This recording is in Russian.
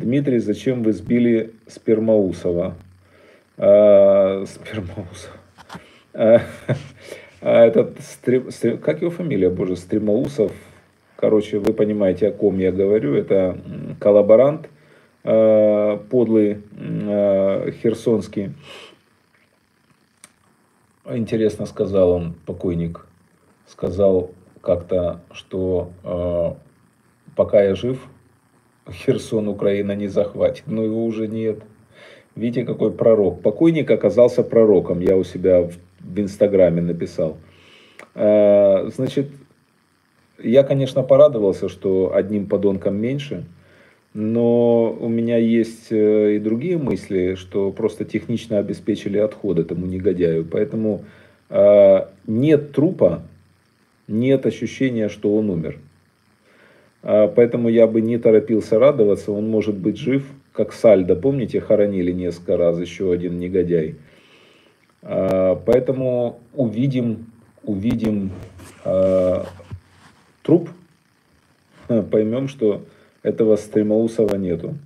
Дмитрий, зачем вы сбили Стремоусова? Стремоусов. Этот, как его фамилия, боже, Стремоусов. Короче, вы понимаете, о ком я говорю. Это коллаборант подлый херсонский. Интересно сказал он, покойник. Сказал как-то, что пока я жив, Херсон Украина не захватит. Но его уже нет. Видите, какой пророк. Покойник оказался пророком. Я у себя в Инстаграме написал. Значит, я, конечно, порадовался, что одним подонком меньше. Но у меня есть и другие мысли, что просто технично обеспечили отход этому негодяю. Поэтому нет трупа, нет ощущения, что он умер. Поэтому я бы не торопился радоваться, он может быть жив, как Сальдо, помните, хоронили несколько раз, еще один негодяй. Поэтому увидим труп, поймем, что этого Стремоусова нету.